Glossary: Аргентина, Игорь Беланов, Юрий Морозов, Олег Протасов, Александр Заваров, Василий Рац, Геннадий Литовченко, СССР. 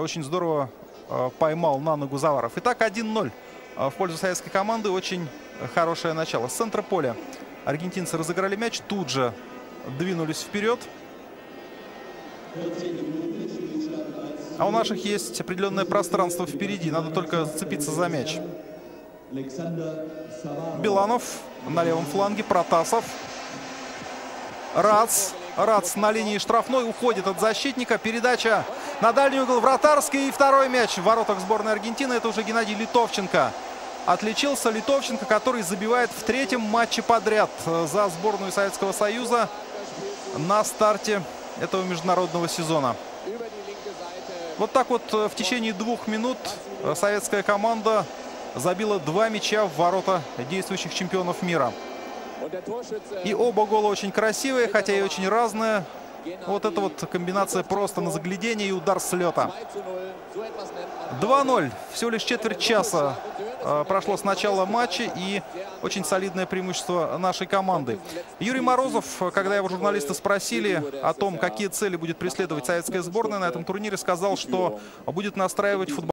Очень здорово поймал на ногу Заваров. Итак, 1-0 в пользу советской команды. Очень хорошее начало. С центра поля аргентинцы разыграли мяч. Тут же двинулись вперед. А у наших есть определенное пространство впереди. Надо только зацепиться за мяч. Беланов на левом фланге. Протасов. Рац. Рац на линии штрафной. Уходит от защитника. Передача на дальний угол вратарский. И второй мяч в воротах сборной Аргентины. Это уже Геннадий Литовченко. Отличился Литовченко, который забивает в третьем матче подряд за сборную Советского Союза на старте этого международного сезона. Вот так вот в течение 2 минут советская команда забила 2 мяча в ворота действующих чемпионов мира. И оба гола очень красивые, хотя и очень разные. Вот эта вот комбинация просто на заглядение и удар с лета. 2-0. Всего лишь четверть часа прошло с начала матча, и очень солидное преимущество нашей команды. Юрий Морозов, когда его журналисты спросили о том, какие цели будет преследовать советская сборная на этом турнире, сказал, что будет настраивать футбол.